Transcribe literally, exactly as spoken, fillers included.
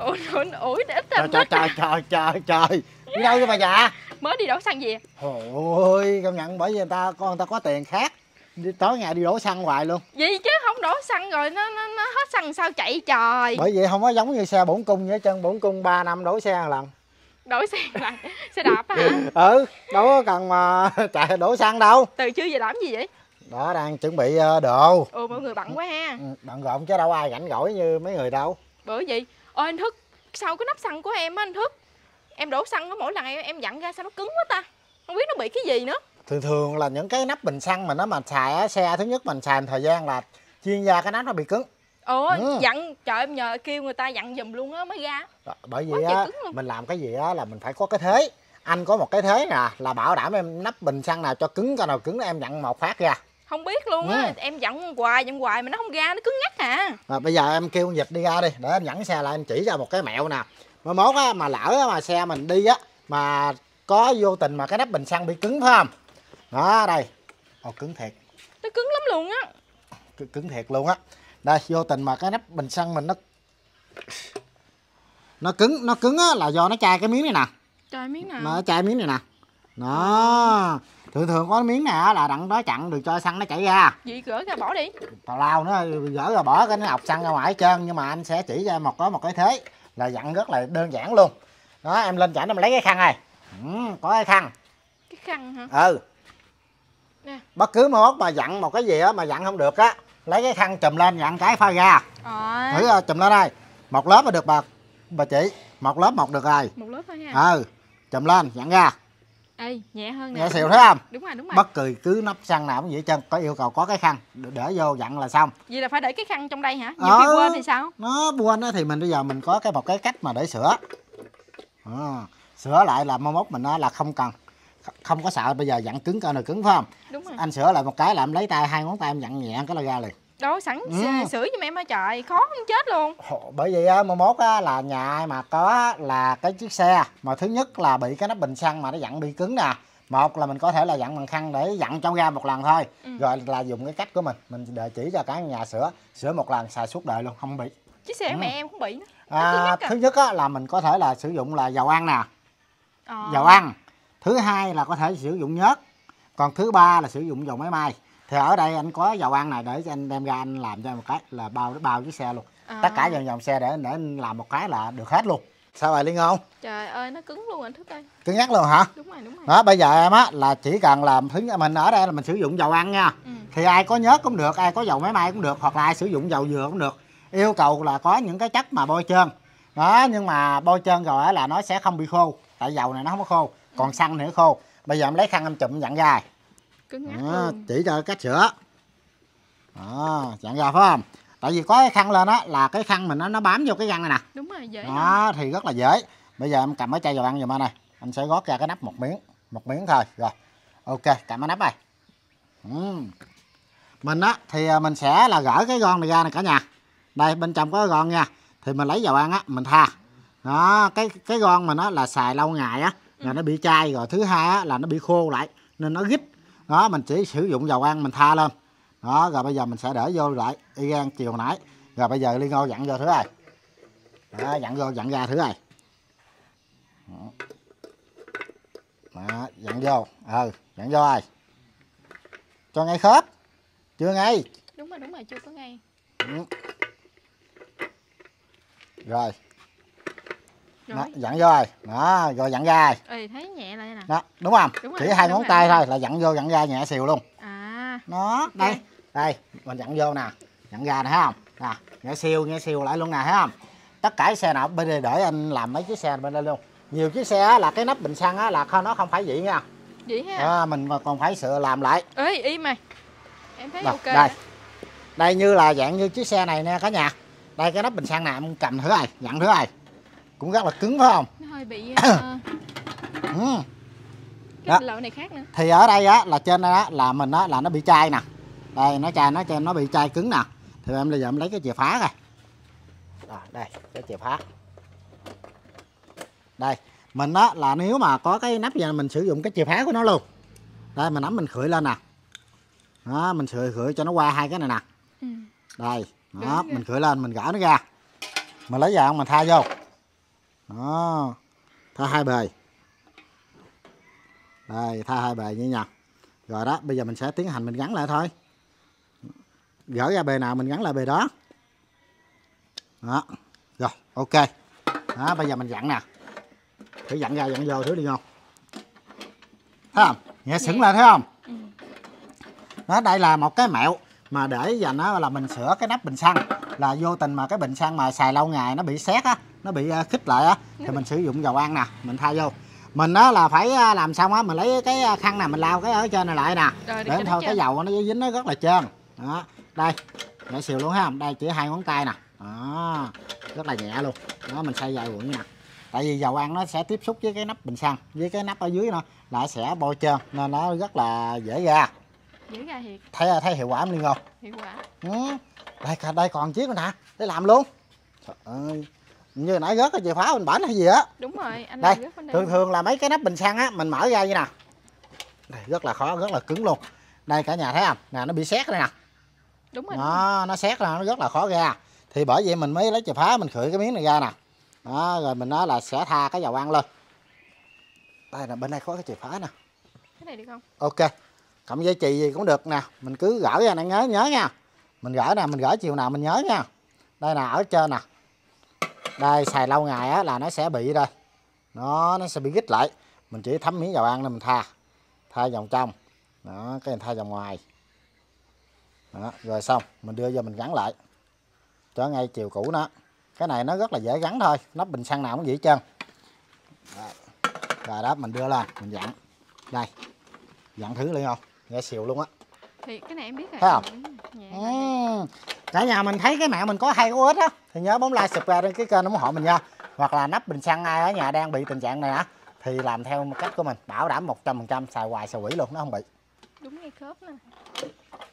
Ủa, ủi để trời, trời, trời, trời, trời, trời. Đi đâu vậy bà già? Mới đi đổ xăng gì? Ôi, công nhận bởi vì người ta con người ta có tiền khác. Đi, tối ngày đi đổ xăng hoài luôn. Vậy chứ không đổ xăng rồi nó nó, nó hết xăng sao chạy trời. Bởi vậy không có giống như xe bổn cung vậy chân. Bổn cung ba năm đổ xe một lần. Đổ xe một lần? Xe đạp hả? Ừ, đâu có cần mà chạy đổ xăng đâu. Từ chưa về làm gì vậy? Đó, đang chuẩn bị đồ. Ừ, mọi người bận quá ha. Bận rộn chứ đâu ai rảnh rỗi như mấy người đâu. Bữa gì? Ôi anh Thức, sao cái nắp xăng của em á anh Thức? Em đổ xăng mỗi lần em, em dặn ra sao nó cứng quá ta. Không biết nó bị cái gì nữa. Thường thường là những cái nắp bình xăng mà nó mà xài á, xe thứ nhất mình xài thời gian là chuyên gia cái nắp nó bị cứng. Ồ, ừ. Dặn, trời em nhờ kêu người ta dặn giùm luôn á mới ra. Bởi vì á, mình làm cái gì á là mình phải có cái thế. Anh có một cái thế nè, là bảo đảm em nắp bình xăng nào cho cứng, coi nào cứng em dặn một phát ra. Không biết luôn á, ừ. Em dặn hoài, dặn hoài mà nó không ra, nó cứng nhắc hả? À, bây giờ em kêu con Vịt đi ra đi, để em dẫn xe lại em chỉ ra một cái mẹo nè. Mà mốt á, mà lỡ mà xe mình đi á, mà có vô tình mà cái nắp bình xăng bị cứng phải không? Đó, đây. Ồ, cứng thiệt. Nó cứng lắm luôn á. C cứng thiệt luôn á. Đây, vô tình mà cái nắp bình xăng mình nó... Nó cứng, nó cứng á, là do nó chai cái miếng này nè. Chai miếng nào? Nó chai miếng này nè. Đó. Thường thường có miếng này là đặng đó chặn được cho xăng nó chảy ra. Vậy gỡ ra bỏ đi. Tào lao nữa, gỡ ra bỏ cái nó ọc xăng ra ngoài hết trơn. Nhưng mà anh sẽ chỉ ra một có một cái thế là dặn rất là đơn giản luôn. Đó, em lên chảnh em lấy cái khăn này. Ừ, có cái khăn. Cái khăn hả? Ừ. Nè. Bất cứ mốt mà dặn một cái gì á mà dặn không được á, lấy cái khăn chùm lên dặn cái phao ra. Ờ. Thử chùm lên đây. Một lớp là được bà bà chị, một lớp một được rồi. Một lớp thôi nha. Ừ. Chùm lên dặn ra. Ê, nhẹ hơn nè. Nhẹ xịu thấy không? Đúng rồi, đúng rồi. Bất kỳ cứ nắp xăng nào cũng vậy chân, có yêu cầu có cái khăn để vô dặn là xong. Vậy là phải để cái khăn trong đây hả? Nhiều ờ, khi quên thì sao? Nó quên á thì mình bây giờ mình có cái một cái cách mà để sửa. À, sửa lại là mai mốt mình á là không cần không có sợ bây giờ dặn cứng cơ nào cứng phải không? Đúng rồi. Anh sửa lại một cái là em lấy tay hai ngón tay em dặn nhẹ cái là ra liền. Đâu sẵn ừ. Sửa giùm em á trời, khó không chết luôn. Bởi vì á, mai mốt á là nhà ai mà có là cái chiếc xe mà thứ nhất là bị cái nắp bình xăng mà nó dặn bị cứng nè. Một là mình có thể là dặn bằng khăn để dặn cho ra một lần thôi. Ừ. Rồi là dùng cái cách của mình, mình để chỉ cho cả nhà sửa, sửa một lần xài suốt đời luôn, không bị. Chiếc xe ừ. Mẹ em cũng bị nữa. À, thứ nhất á là mình có thể là sử dụng là dầu ăn nè. Ờ. Dầu ăn. Thứ hai là có thể sử dụng nhớt. Còn thứ ba là sử dụng dầu máy may. Thì ở đây anh có dầu ăn này để anh đem ra anh làm cho một cái là bao bao chiếc xe luôn. À. Tất cả dòng dòng xe để để anh làm một cái là được hết luôn. Sao bà Liên không? Trời ơi nó cứng luôn anh Thức ơi. Cứng nhắc luôn hả? Đúng rồi, đúng rồi. Đó bây giờ em á là chỉ cần làm thứ mình ở đây là mình sử dụng dầu ăn nha. Ừ. Thì ai có nhớt cũng được, ai có dầu máy may cũng được, hoặc là ai sử dụng dầu dừa cũng được. Yêu cầu là có những cái chất mà bôi trơn. Đó nhưng mà bôi trơn rồi là nó sẽ không bị khô. Tại dầu này nó không có khô, còn ừ. Xăng nữa khô. Bây giờ em lấy khăn em chụm dặn ra. À, chỉ cho cách sửa à, dặn ra phải không? Tại vì có cái khăn lên á là cái khăn mình nó nó bám vô cái găng này nè. Đúng rồi, dễ đó, thì rất là dễ. Bây giờ em cầm cái chai dầu ăn giùm anh này. Anh sẽ gót ra cái nắp một miếng, một miếng thôi. Rồi, ok, cầm cái nắp này. Ừ. Mình á thì mình sẽ là gỡ cái gòn này ra nè cả nhà. Đây bên trong có cái gòn nha. Thì mình lấy dầu ăn á mình tha. Đó, cái cái gòn mình á là xài lâu ngày á là ừ. Nó bị chai rồi. Thứ hai á là nó bị khô lại nên nó rít. Đó, mình chỉ sử dụng dầu ăn mình tha lên. Đó, rồi bây giờ mình sẽ để vô lại y gan chiều nãy. Rồi bây giờ Liên Ngô dặn vô thử này. Đó, dặn vô, dặn ra thử này. Đó, dặn vô. Ừ, dặn vô rồi. Cho ngay khớp. Chưa ngay. Đúng rồi, đúng rồi, chưa có ngay. Ừ. Rồi. Rồi. Đó, dặn vô rồi. Đó, rồi dặn ra. Ừ, thấy nhẹ lại nè. Đó, đúng không? Đúng rồi, chỉ hai ngón tay thôi là dặn vô dặn ra nhẹ xìu luôn. À. Nó, đây. Okay. Đây, mình dặn vô nè. Dặn ra nè thấy không? Nè, nhẹ xìu, nhẹ xìu lại luôn nè thấy không? Tất cả xe nào bên đây để anh làm mấy chiếc xe bên đây luôn. Nhiều chiếc xe là cái nắp bình xăng á là nó không phải vậy nha. Vậy ha. À, mình còn phải sửa làm lại. Ê, im mày. Em thấy rồi, ok. Đây. Đó. Đây như là dạng như chiếc xe này nè cả nhà. Đây cái nắp bình xăng nè, em cầm thử này, dặn thử này. Cũng rất là cứng phải không? Nó hơi bị uh... ừ. Cái loại này khác nữa. Thì ở đây á là trên đây á là mình á là nó bị chai nè. Đây nó chai nó cho nó bị chai cứng nè. Thì em bây giờ em lấy cái chìa phá này. Rồi đây, cái chìa phá. Đây, mình á là nếu mà có cái nắp gì mình sử dụng cái chìa phá của nó luôn. Đây mình nắm mình khửi lên nè. Đó, mình khửi khửi cho nó qua hai cái này nè. Ừ. Đây, đó, mình khửi lên mình gỡ nó ra. Mình lấy vào mình tha vô. Đó, tha hai bề. Đây, tha hai bề như nha. Rồi đó, bây giờ mình sẽ tiến hành mình gắn lại thôi. Gỡ ra bề nào mình gắn lại bề đó. Đó, rồi, ok. Đó, bây giờ mình dặn nè. Thử dặn ra, dặn vô, thử đi không? Thấy không? Nhẹ sững lại thấy không? Đó, đây là một cái mẹo mà để dành nó là mình sửa cái nắp bình xăng, là vô tình mà cái bình xăng mà xài lâu ngày nó bị sét á, nó bị khít lại á, thì mình sử dụng dầu ăn nè, mình thay vô. Mình á là phải làm xong á, mình lấy cái khăn nè, mình lau cái ở trên này lại nè, rồi, để thôi cái dầu nó dính nó rất là trơn. Đó, đây, nhẹ xìu luôn thấy không? Đây chỉ hai ngón tay nè, đó, rất là nhẹ luôn. Đó, mình xay dài quận nè. Tại vì dầu ăn nó sẽ tiếp xúc với cái nắp bình xăng, với cái nắp ở dưới nó là sẽ bôi trơn nên nó rất là dễ ra. Dễ ra thiệt. Thấy thấy hiệu quả không Liên không? Hiệu quả. Ừ. Đây đây còn chiếc nữa nè, để làm luôn. Trời ơi. Như nãy rớt cái chìa phá mình bển hay gì á. Đúng rồi, anh đây, rớt bên đây. Thường thường là mấy cái nắp bình xăng á mình mở ra như nè. Đây rất là khó, rất là cứng luôn. Đây cả nhà thấy không? Nè nó bị sét đây nè. Đúng rồi. Đó, nó sét là nó rất là khó ra. Thì bởi vậy mình mới lấy chìa phá mình khử cái miếng này ra nè. Đó, rồi mình nói là sẽ tha cái dầu ăn lên. Đây là bên đây có cái chìa phá nè. Cái này được không? Ok. Cộng dây chì gì cũng được nè, mình cứ gỡ ra nè, nhớ nhớ nha. Mình gỡ nè, mình gỡ chiều nào mình nhớ nha. Đây nè, ở trên nè. Đây xài lâu ngày á là nó sẽ bị đây. Nó nó sẽ bị gít lại. Mình chỉ thấm miếng dầu ăn nên mình tha. Tha vòng trong. Đó, cái này tha vòng ngoài. Đó, rồi xong, mình đưa vô mình gắn lại. Cho ngay chiều cũ nó. Cái này nó rất là dễ gắn thôi, nắp bình xăng nào cũng dễ trơn. Rồi đó, mình đưa lên, mình dặn. Đây. Dặn thử lên không? Nghe xìu luôn á. Thì cái này em biết rồi. Thấy không? Ừ. Cả nhà mình thấy cái mẹo mình có hay có ích á thì nhớ bấm like, subscribe, đăng ký kênh ủng hộ mình nha. Hoặc là nắp bình xăng ai ở nhà đang bị tình trạng này á thì làm theo cách của mình, bảo đảm một trăm phần trăm xài hoài xài quỷ luôn nó không bị. Đúng ngay khớp nè.